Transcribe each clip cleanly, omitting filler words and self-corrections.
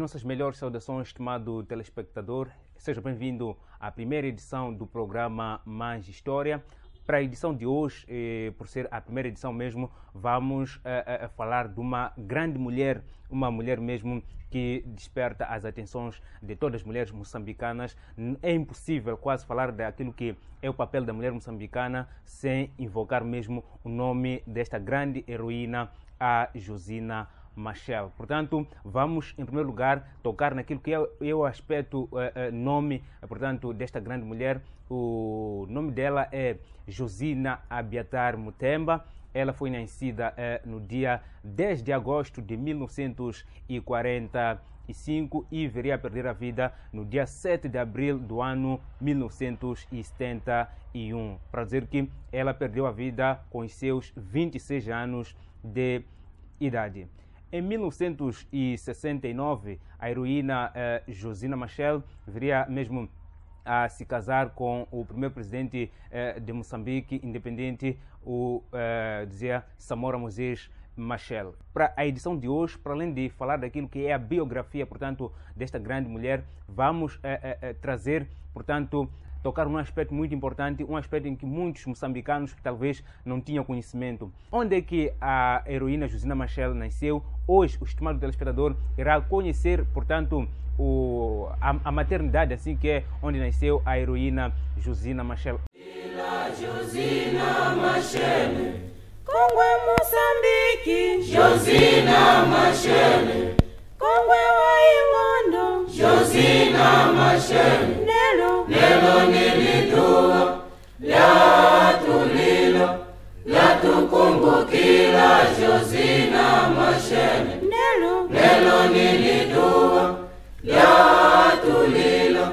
nossas melhores saudações, estimado telespectador. Seja bem-vindo à primeira edição do programa Mais História. Para a edição de hoje, por ser a primeira edição mesmo, vamos falar de uma grande mulher, uma mulher mesmo que desperta as atenções de todas as mulheres moçambicanas. É impossível quase falar daquilo que é o papel da mulher moçambicana sem invocar mesmo o nome desta grande heroína, a Josina Machel. Portanto, vamos em primeiro lugar tocar naquilo que é o aspecto nome, portanto, desta grande mulher. O nome dela é Josina Abiatar Mutemba. Ela foi nascida no dia 10 de agosto de 1945 e viria a perder a vida no dia 7 de abril do ano 1971. Para dizer que ela perdeu a vida com os seus 26 anos de idade. Em 1969, a heroína Josina Machel viria mesmo a se casar com o primeiro presidente de Moçambique independente, o dizia Samora Moses Machel. Para a edição de hoje, para além de falar daquilo que é a biografia, portanto, desta grande mulher, vamos trazer, portanto, tocar um aspecto muito importante, um aspecto em que muitos moçambicanos talvez não tinham conhecimento. Onde é que a heroína Josina Machel nasceu? Hoje, o estimado telespectador irá conhecer, portanto, a maternidade, assim que é onde nasceu a heroína Josina Machel. Josina Machel, Congo é Moçambique. Josina Machel, Congo é Waimondo. Josina Machel, Nelo nilidua, Lila, Latukumbukila, Josina Machel. Nelo nilidua, Lila,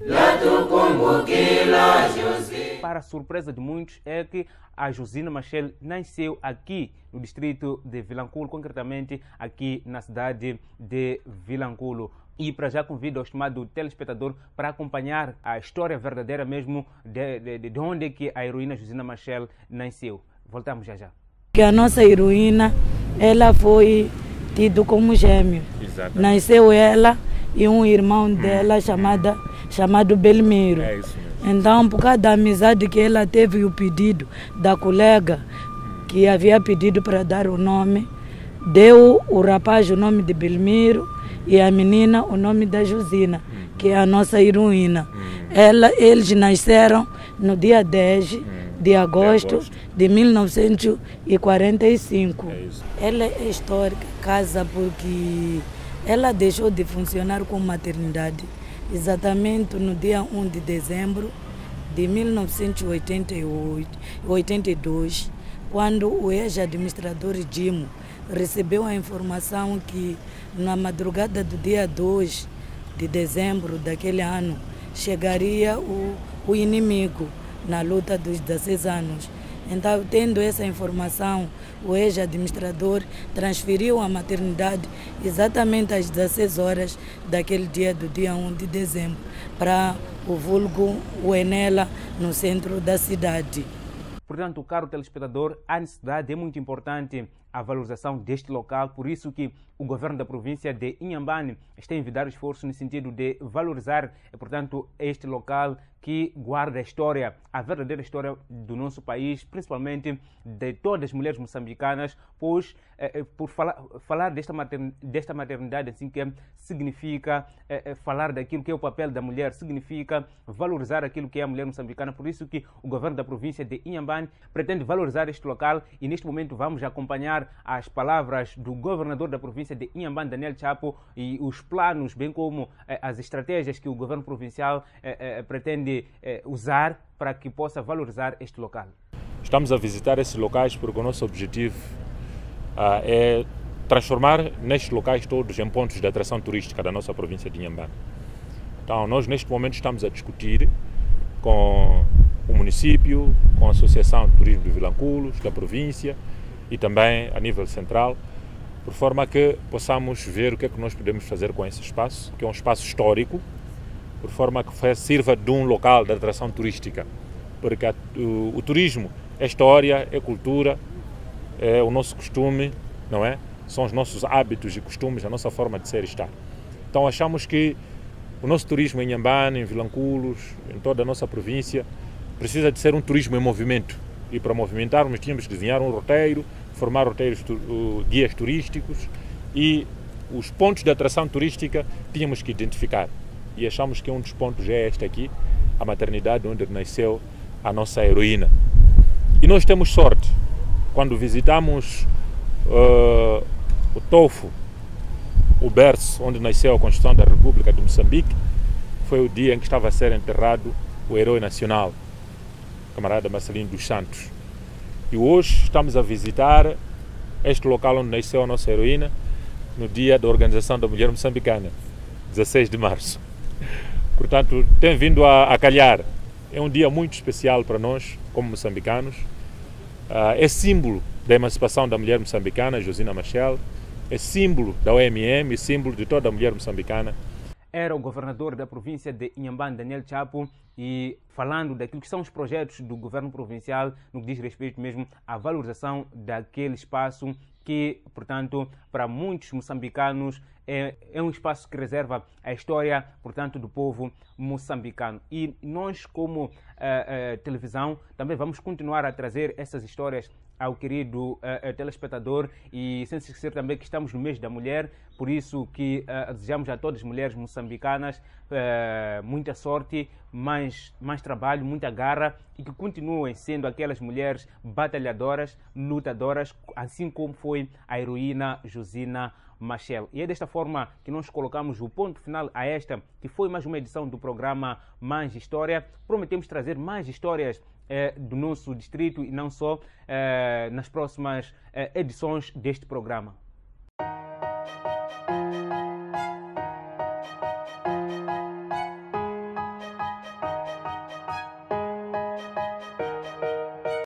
Latukumbukila, Josina. Para a surpresa de muitos é que a Josina Machel nasceu aqui no distrito de Vilanculo, concretamente aqui na cidade de Vilanculo. E para já convido o estimado telespectador para acompanhar a história verdadeira mesmo de onde que a heroína Josina Machel nasceu. Voltamos já já. Que a nossa heroína, ela foi tida como gêmeo. Exato. Nasceu ela e um irmão dela chamado Belmiro. É isso mesmo. Então, por causa da amizade que ela teve e o pedido da colega que havia pedido para dar o nome, deu o rapaz o nome de Belmiro e a menina o nome da Josina, que é a nossa heroína. Eles nasceram no dia 10 de agosto de 1945. Ela é histórica, casa, porque ela deixou de funcionar como maternidade exatamente no dia 1 de dezembro de 1982, quando o ex-administrador Jimo recebeu a informação que na madrugada do dia 2 de dezembro daquele ano chegaria o inimigo na luta dos 16 anos. Então, tendo essa informação, o ex-administrador transferiu a maternidade exatamente às 16 horas daquele dia, do dia 1 de dezembro, para o vulgo UNELA, no centro da cidade. Portanto, caro telespectador, a necessidade é muito importante a valorização deste local, por isso que o governo da província de Inhambane está a envidar esforços no sentido de valorizar, portanto, este local que guarda a história, a verdadeira história do nosso país, principalmente de todas as mulheres moçambicanas, pois por falar desta maternidade, assim que significa falar daquilo que é o papel da mulher, significa valorizar aquilo que é a mulher moçambicana. Por isso que o governo da província de Inhambane pretende valorizar este local e neste momento vamos acompanhar as palavras do governador da província de Inhambane, Daniel Chapo, e os planos, bem como as estratégias que o governo provincial pretende usar para que possa valorizar este local. Estamos a visitar esses locais porque o nosso objetivo é transformar nestes locais todos em pontos de atração turística da nossa província de Inhambane. Então, nós neste momento estamos a discutir com o município, com a Associação de Turismo de Vilanculo, da província, e também a nível central, por forma que possamos ver o que é que nós podemos fazer com esse espaço, que é um espaço histórico, por forma que sirva de um local de atração turística, porque o turismo é história, é cultura, é o nosso costume, não é? São os nossos hábitos e costumes, a nossa forma de ser e estar. Então achamos que o nosso turismo em Nhambane, em Vilanculos, em toda a nossa província, precisa de ser um turismo em movimento. E para movimentarmos tínhamos que desenhar um roteiro, formar roteiros, guias turísticos, e os pontos de atração turística tínhamos que identificar. E achamos que um dos pontos é este aqui, a maternidade onde nasceu a nossa heroína. E nós temos sorte, quando visitamos o Tofo, o berço onde nasceu a Constituição da República de Moçambique, foi o dia em que estava a ser enterrado o herói nacional, o camarada Marcelino dos Santos. E hoje estamos a visitar este local onde nasceu a nossa heroína, no dia da Organização da Mulher Moçambicana, 16 de março. Portanto, tem vindo a calhar. É um dia muito especial para nós, como moçambicanos. É símbolo da emancipação da mulher moçambicana, Josina Machel, é símbolo da OMM, é símbolo de toda a mulher moçambicana. Era o governador da província de Inhambane, Daniel Chapo, e falando daquilo que são os projetos do governo provincial no que diz respeito mesmo à valorização daquele espaço que, portanto, para muitos moçambicanos é um espaço que reserva a história, portanto, do povo moçambicano. E nós, como televisão, também vamos continuar a trazer essas histórias ao querido telespectador, e sem se esquecer também que estamos no mês da mulher, por isso que desejamos a todas as mulheres moçambicanas muita sorte, mais trabalho, muita garra, e que continuem sendo aquelas mulheres batalhadoras, lutadoras, assim como foi a heroína Josina Machel. E é desta forma que nós colocamos o ponto final a esta, que foi mais uma edição do programa Mais História. Prometemos trazer mais histórias do nosso distrito e não só nas próximas edições deste programa.